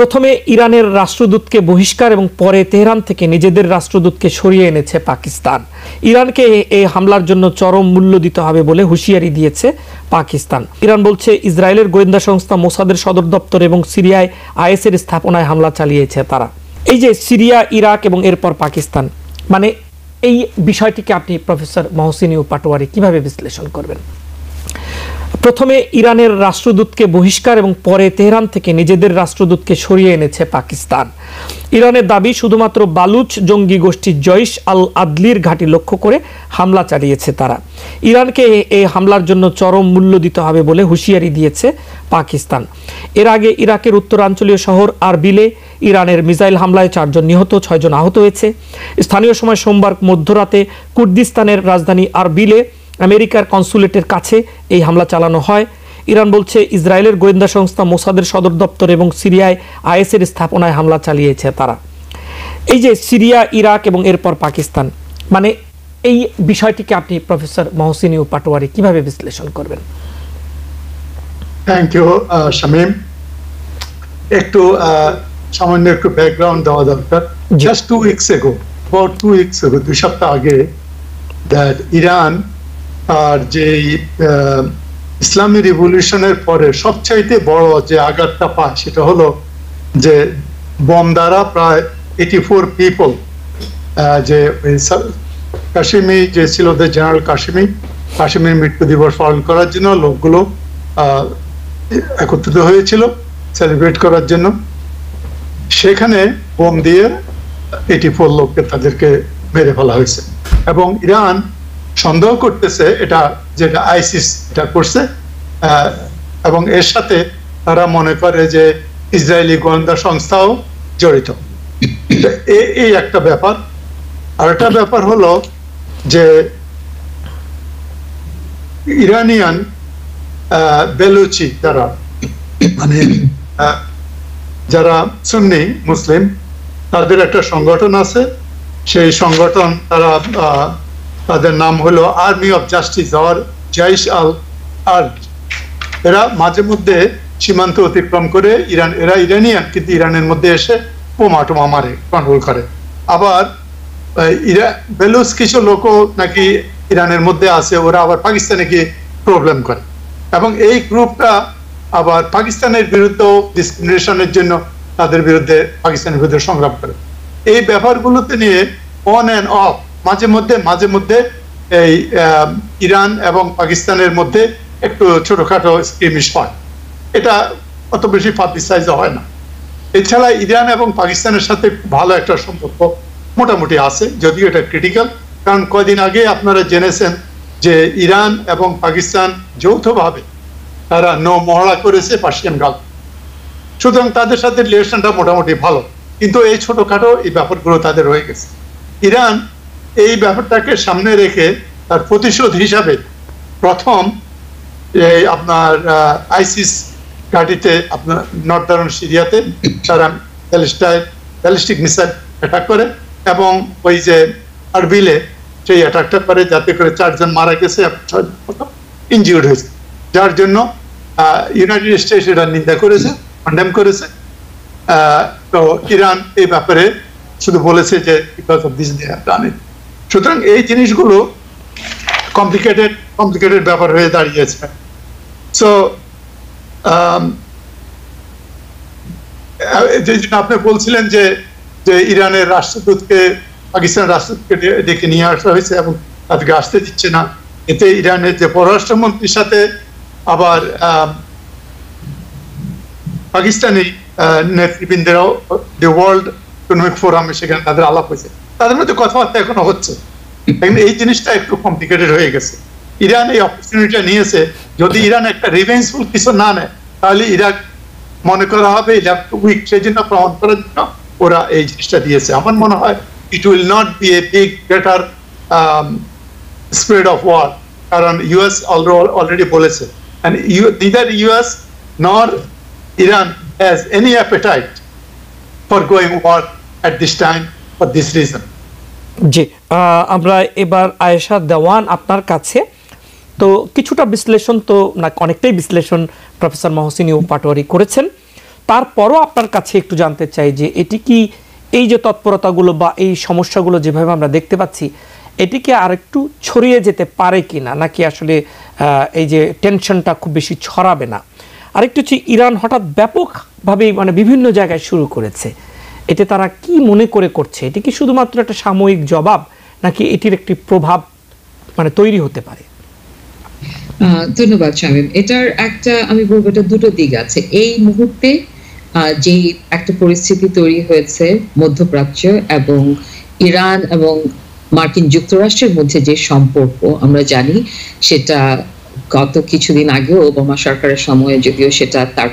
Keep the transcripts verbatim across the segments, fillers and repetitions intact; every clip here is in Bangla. প্রথমে ইরানের রাষ্ট্রদূতকে বহিষ্কার এবং পরে তেহরান থেকে নিজেদের রাষ্ট্রদূতকে সরিয়ে এনেছে পাকিস্তান। ইরানকে এই হামলার জন্য চরম মূল্য দিতে হবে বলে হুঁশিয়ারি দিয়েছে পাকিস্তান। ইরান বলছে ইসরায়েলের গোয়েন্দা সংস্থা মোসাদের সদর দপ্তর এবং সিরিয়ায় আইএসের স্থাপনায় হামলা চালিয়েছে তারা। এই যে সিরিয়া, ইরাক এবং এরপর পাকিস্তান, মানে এই বিষয়টিকে আপনি প্রফেসর মহসিন ইউ পাটোয়ারি কিভাবে বিশ্লেষণ করবেন? প্রথমে ইরানের রাষ্ট্রদূতকে বহিষ্কার এবং পরে তেহরান থেকে নিজেদের রাষ্ট্রদূতকে সরিয়ে এনেছে পাকিস্তান। ইরানের দাবি, শুধুমাত্র বালুচ জঙ্গি গোষ্ঠী জৈশ আল আদলির ঘাঁটি লক্ষ্য করে হামলা চালিয়েছে তারা। ইরানকে এই হামলার জন্য চরম মূল্য দিতে হবে বলে হুঁশিয়ারি দিয়েছে পাকিস্তান। এর আগে ইরাকের উত্তরাঞ্চলীয় শহর আরবিলে ইরানের মিসাইল হামলায় চারজন নিহত, ছয়জন আহত হয়েছে। স্থানীয় সময় সোমবার মধ্যরাতে কুর্দিস্তানের রাজধানী আরবিলে আমেরিকার কনসুলেটের কাছে এই হামলা চালানো হয়। ইরান বলছে ইসরায়েলের গোয়েন্দা সংস্থা মোসাদের সদর দপ্তর এবং সিরিয়ায় আইএসের স্থাপনায় হামলা চালিয়েছে তারা। এই যে সিরিয়া, ইরাক এবং এরপর পাকিস্তান, মানে এই বিষয়টিকে আপনি প্রফেসর মহসিন ইউ পাটোয়ারি কিভাবে বিশ্লেষণ করবেন? Thank you Shamim. একটু সামান্য একটু ব্যাকগ্রাউন্ড দেওয়া দরকার। Just two weeks ago about two weeks ago দুই সপ্তাহ আগে দ্যাট ইরান আর যে ইসলামী রিভলিউশনের পরে সবচাইতে বড় যে আঘাতটা পায় সেটা হলো যে বম দ্বারা প্রায় এইটি ফোর পিপল যে কাশিমি যে ছিল জেনারেল কাশিমি কাশিমির মৃত্যু দিবস পালন করার জন্য লোকগুলো একত্রিত হয়েছিল সেলিব্রেট করার জন্য, সেখানে বোম দিয়ে এইটি ফোর লোককে তাদেরকে মেরে ফেলা হয়েছে। এবং ইরান সন্দেহ করতেছে এটা যেটা আইসিস এটা করছে, এবং এর সাথে তারা মনে করে যে ইসরায়েলি গোয়েন্দা সংস্থাও জড়িত। এই একটা ব্যাপার। আর একটা ব্যাপার হলো যে ইরানিয়ান বেলুচি যারা, মানে যারা সুন্নি মুসলিম, তাদের একটা সংগঠন আছে। সেই সংগঠন তারা তাদের নাম হলো আর্মি অফ জাস্টিস আর জাইশ আল আদল। এরা মাঝে মধ্যে সীমান্ত অতিক্রম করে ইরান, এরা ইরানিয়ান কিন্তু ইরানের মধ্যে এসে বোমা টোমা মারে, কন্ট্রোল করে। আবার ইরা বেলুচ কিছু লোকও নাকি ইরানের মধ্যে আছে, ওরা আবার পাকিস্তানে গিয়ে প্রবলেম করে। এবং এই গ্রুপটা আবার পাকিস্তানের বিরুদ্ধেও ডিসক্রিমিনেশনের জন্য তাদের বিরুদ্ধে পাকিস্তানের বিরুদ্ধে সংগ্রাম করে। এই ব্যাপারগুলোতে নিয়ে অন অ্যান্ড অফ মাঝে মধ্যে মাঝে মধ্যে এই ইরান এবং পাকিস্তানের মধ্যে একটু ছোটখাটো স্কিমিশ হয়, এটা অত বেশি পাবলিসাইজ হয় না। এছাড়া ইরান এবং পাকিস্তানের সাথে ভালো একটা সম্পর্ক মোটামুটি আছে, যদিও এটা ক্রিটিক্যাল। কারণ কদিন আগে আপনারা জেনেছেন যে ইরান এবং পাকিস্তান যৌথভাবে তারা নৌ মহড়া করেছে পার্সিয়ান গাল। সুতরাং তাদের সাথে রিলেশনটা মোটামুটি ভালো, কিন্তু এই ছোটখাটো এই ব্যাপারগুলো তাদের রয়ে গেছে। ইরান এই ব্যাপারটাকে সামনে রেখে তার প্রতিশোধ হিসাবে প্রথম এই আপনার আইসিস ঘাঁটিতে আপনার নর্দার্ন সিরিয়াতে তারা প্যালেস্টাইন ব্যালিস্টিক মিসাইল অ্যাটাক করে, এবং ওই যে আরবিলে সেই অ্যাটাকটা করে, যাতে করে চারজন মারা গেছে, ইনজিউর্ড হয়েছে, যার জন্য ইউনাইটেড স্টেটস এটা নিন্দা করেছে, কন্ডেম করেছে। তো ইরান এই ব্যাপারে শুধু বলেছে যে because of this they have done it. সুতরাং এই জিনিসগুলো কমপ্লিকেটেড কমপ্লিকেটেড ব্যাপার হয়ে দাঁড়িয়েছে। সো যে আপনি বলছিলেন যে যে ইরানের রাষ্ট্রদূতকে পাকিস্তানের রাষ্ট্রদূতকে ডেকে নিয়ে আসা হয়েছে এবং তাদেরকে আসতে দিচ্ছে না, এতে ইরানের যে পররাষ্ট্রমন্ত্রীর সাথে আবার পাকিস্তানি নেতৃবৃন্দেরাও দি ওয়ার্ল্ড ইকোনমিক ফোরামে সেখানে তাদের আলাপ হয়েছে, তাদের মধ্যে কথাবার্তা এখনো হচ্ছে। এই জিনিসটা একটু কমপ্লিকেটেড হয়ে গেছে। ইরান এই অপরচুনিটিটা নিয়েছে, যদি ইরান একটা রিভেঞ্জফুল কিছু না নেয় তাহলে ইরাক মনে করা হবে ইরাক উইক, সেই জন্য প্রমাণ করার জন্য ওরা এই জিনিসটা দিয়েছে। আমার মনে হয় it will not be a big greater spread of war, কারণ ইউএস অলরেডি বলেছে and neither US nor Iran has any appetite for going war at this time for this reason. জি, আমরা এবার আয়েশা দেওয়ান আপনার কাছে। তো কিছুটা বিশ্লেষণ তো না, অনেকটাই বিশ্লেষণ প্রফেসর মহসিন ইউ পাটোয়ারি করেছেন, তারপরও আপনার কাছে একটু জানতে চাই যে এটি কি এই যে তৎপরতাগুলো বা এই সমস্যাগুলো যেভাবে আমরা দেখতে পাচ্ছি এটিকে আরেকটু ছড়িয়ে যেতে পারে কিনা নাকি আসলে এই যে টেনশনটা খুব বেশি ছড়াবে না? আরেকটু হচ্ছে ইরান হঠাৎ ব্যাপকভাবে মানে বিভিন্ন জায়গায় শুরু করেছে, এতে তারা কি মনে করে করছে? এটি কি শুধুমাত্র একটা সাময়িক জবাব নাকি এটির একটি প্রভাব মানে তৈরি হতে পারে? ধন্যবাদ শামীম। এটার একটা আমি বলবো এটা দুটো দিক আছে। এই মুহূর্তে যে একটা পরিস্থিতি তৈরি হয়েছে মধ্যপ্রাচ্য এবং ইরান এবং মার্কিন যুক্তরাষ্ট্রের মধ্যে যে সম্পর্ক আমরা জানি সেটা গত কিছুদিন আগে ওবামা সরকারের সময়ে যদিও সেটা তার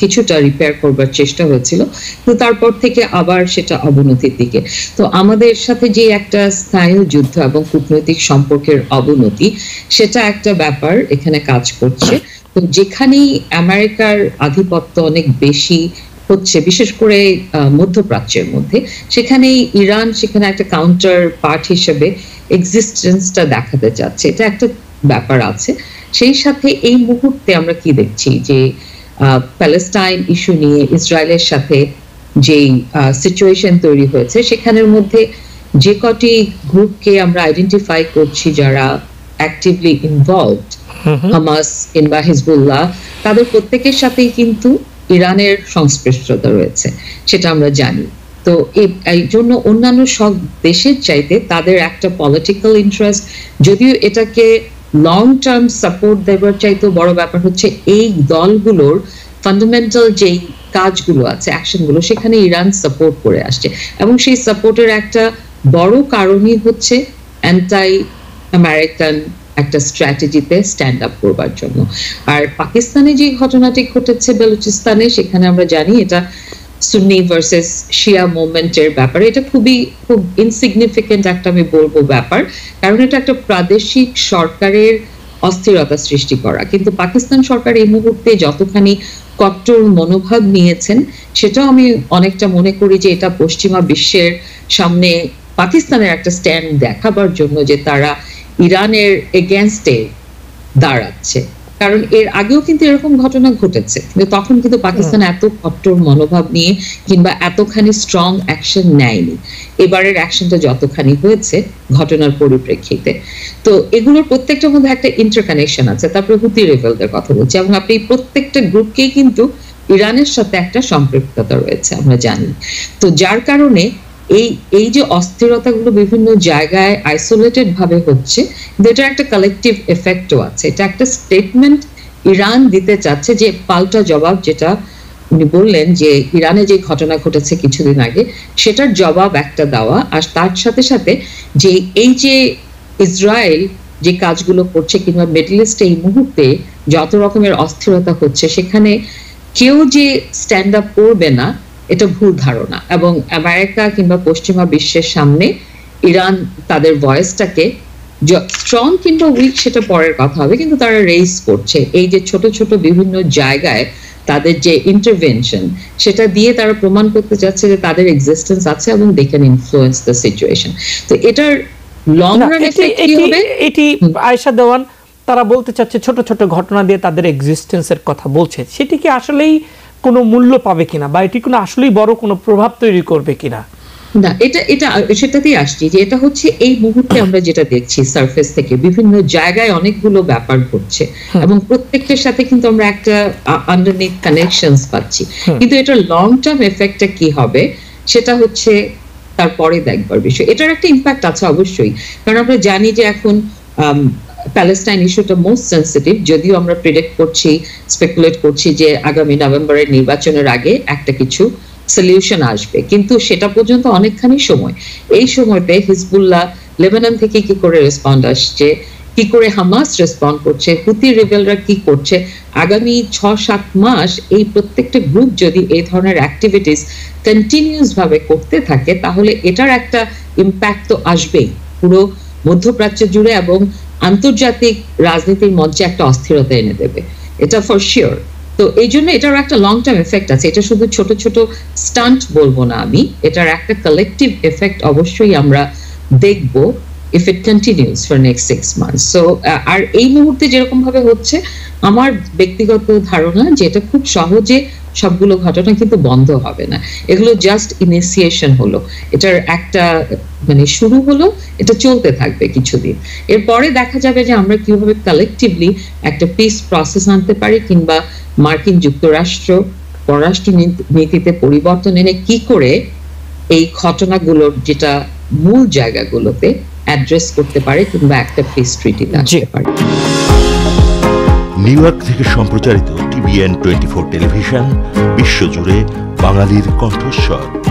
কিছুটা রিপেয়ার করবার চেষ্টা হয়েছিল, তো তারপর থেকে আবার সেটা অবনতির দিকে। তো আমাদের সাথে যে একটা স্থানীয় যুদ্ধ এবং কূটনৈতিক সম্পর্কের অবনতি সেটা একটা ব্যাপার এখানে কাজ করছে। তো যেখানেই আমেরিকার আধিপত্য অনেক বেশি হচ্ছে বিশেষ করে মধ্যপ্রাচ্যের মধ্যে, সেখানেই ইরান সেখানে একটা কাউন্টার পার্ট হিসেবে এক্সিস্টেন্সটা দেখাতে চাচ্ছে, এটা একটা ব্যাপার আছে। সেই সাথে এই মুহূর্তে আমরা কি দেখছি যে প্যালেস্টাইন ইস্যু নিয়ে ইসরায়েলের সাথে যেই সিচুয়েশন তৈরি হয়েছে সেখানের মধ্যে যে কটি গ্রুপকে আমরা আইডেন্টিফাই করছি যারা অ্যাক্টিভলি ইনভলভড, হামাস কিংবা হিজবুল্লাহ, তাদের প্রত্যেকের সাথেই কিন্তু ইরানের সংশ্লিষ্টতা রয়েছে সেটা আমরা জানি। তো এই জন্য অন্যান্য সব দেশের চাইতে তাদের একটা পলিটিক্যাল ইন্টারেস্ট, যদিও এটাকে লং টার্ম সাপোর্ট দেওয়ার চাইতে বড় ব্যাপার হচ্ছে এই দলগুলোর ফান্ডামেন্টাল যে কাজগুলো আছে অ্যাকশনগুলো সেখানে ইরান সাপোর্ট করে আসছে এবং সেই সাপোর্টের একটা বড় কারণই হচ্ছে অ্যান্টাই আমেরিকান একটা স্ট্র্যাটেজিতে স্ট্যান্ড আপ করবার জন্য। আর পাকিস্তানে যে ঘটনাটি ঘটেছে বেলুচিস্তানে, সেখানে আমরা জানি এটা সুন্নি ভার্সেস শিয়া মুভমেন্টের ব্যাপারে, এটা খুবই খুব ইনসিগনিফিকেন্ট একটা আমি বলবো ব্যাপার, কারণ এটা একটা প্রাদেশিক সরকারের অস্থিরতা সৃষ্টি করা। কিন্তু পাকিস্তান সরকার এই মুহূর্তে যতখানি কট্টর মনোভাব নিয়েছেন সেটাও আমি অনেকটা মনে করি যে এটা পশ্চিমা বিশ্বের সামনে পাকিস্তানের একটা স্ট্যান্ড দেখাবার জন্য যে তারা ইরানের এগেনস্টে দাঁড়াচ্ছে। কারণ এর আগেও কিন্তু এরকম ঘটনা ঘটেছে কিন্তু তখন কিন্তু পাকিস্তান এত কট্টর মনোভাব নিয়ে কিংবা এতখানি স্ট্রং অ্যাকশন নেয়নি। এবারের অ্যাকশনটা যতখানি হয়েছে ঘটনার পরিপ্রেক্ষিতে, তো এগুলোর প্রত্যেকটার মধ্যে একটা ইন্টারকানেকশন আছে। তারপরে হুতি রেবেলদের কথা বলছি এবং আপনি প্রত্যেকটা গ্রুপকেই কিন্তু ইরানের সাথে একটা সম্পৃক্ততা রয়েছে আমরা জানি। তো যার কারণে এই এই যে অস্থিরতাগুলো বিভিন্ন জায়গায় আইসোলেটেড ভাবে হচ্ছে, এটার একটা কালেকটিভ এফেক্টও আছে। এটা একটা স্টেটমেন্ট ইরান দিতে চাচ্ছে যে পাল্টা জবাব, যেটা উনি বললেন যে ইরানে যে ঘটনা ঘটেছে কিছুদিন আগে সেটার জবাব একটা দেওয়া। আর তার সাথে সাথে যে এই যে ইসরায়েল যে কাজগুলো করছে কিংবা মিডল ইস্টে এই মুহূর্তে যত রকমের অস্থিরতা হচ্ছে সেখানে কেউ যে স্ট্যান্ড আপ করবে না এটা ভুল ধারণা। এবং আমেরিকা কিংবা পশ্চিমা বিশ্বের সামনে ইরান তাদের ভয়েসটাকে স্ট্রং কিংবা উইক সেটা পরের কথা হবে, কিন্তু তারা রেইজ করছে এই যে ছোট ছোট বিভিন্ন জায়গায় তাদের যে ইন্টারভেনশন সেটা দিয়ে তারা প্রমাণ করতে চাচ্ছে যে তাদের এক্সিস্টেন্স আছে এবং they can influence the situation. তো এটার লং রান এফেক্ট কি হবে? এটি আয়েশা দেওয়ান তারা বলতে চাচ্ছে ছোট ছোট ঘটনা দিয়ে তাদের এক্সিস্টেন্সের কথা বলছে, সেটি কি আসলেই কোনো মূল্য পাবে কিনা বা এটি কোনো আসলেই বড় কোনো প্রভাব তৈরি করবে কিনা? না, এটা এটা সেটাতেই আসছি যে এটা হচ্ছে এই মুহূর্তে আমরা যেটা দেখছি সারফেস থেকে বিভিন্ন জায়গায় অনেকগুলো ব্যাপার ঘটছে এবং প্রত্যেকটার সাথে কিন্তু আমরা একটা আন্ডারনিট কানেকশনস পাচ্ছি, কিন্তু এটা লং টার্ম এফেক্টটা কি হবে সেটা হচ্ছে তারপরে দেখবার বিষয়। এটার একটা ইম্প্যাক্ট আছে অবশ্যই, কারণ আমরা জানি যে এখন প্যালেস্টাইন ইস্যুটা মোস্ট সেন্সিটিভ, যদিও আমরা প্রেডিক্ট করছি স্পেকুলেট করছি যে আগামী নভেম্বরের নির্বাচনের আগে একটা কিছু সলিউশন আসবে, কিন্তু সেটা পর্যন্ত অনেকখানি সময়। এই সময়তে হিজবুল্লাহ লেবানন থেকে কি করে রেসপন্ড আসছে, কি করে হামাস রেসপন্ড করছে, হুতি রিবেলরা কি করছে, আগামী ছ সাত মাস এই প্রত্যেকটা গ্রুপ যদি এই ধরনের অ্যাক্টিভিটিস কন্টিনিউস ভাবে করতে থাকে তাহলে এটার একটা ইম্প্যাক্ট তো আসবেই পুরো মধ্যপ্রাচ্য জুড়ে এবং আন্তর্জাতিক রাজনীতির মঞ্চে একটা অস্থিরতা এনে দেবে, এটা ফর শিওর। তো এই জন্য এটার একটা লং টার্ম এফেক্ট আছে। এটা শুধু ছোট ছোট স্টান্ট বলবো না আমি, এটার একটা কালেকটিভ এফেক্ট অবশ্যই আমরা দেখব if it continues for next six months. So আর এই মুহূর্তে যেরকম ভাবে হচ্ছে আমার ব্যক্তিগত ধারণা যে এটা খুব সহজে সবগুলো ঘটনা কিন্তু বন্ধ হবে না, এগুলো জাস্ট ইনিশিয়েশন হলো, এটার একটা মানে শুরু হলো, এটা চলতে থাকবে কিছুদিন। এরপরে দেখা যাবে যে আমরা কিভাবে কালেকটিভলি একটা পিস প্রসেস আনতে পারি, কিংবা মার্কিন যুক্তরাষ্ট্র পররাষ্ট্র নীতিতে পরিবর্তন এনে কি করে এই ঘটনাগুলোর যেটা মূল জায়গাগুলোতে অ্যাড্রেস করতে পারে কিংবা একটা পিস ট্রিটিতে আসতে পারে। নিউ ইয়র্ক থেকে সম্প্রচারিত টিবিএন টোয়েন্টি ফোর টেলিভিশন, বিশ্বজুড়ে বাঙালির কণ্ঠস্বর।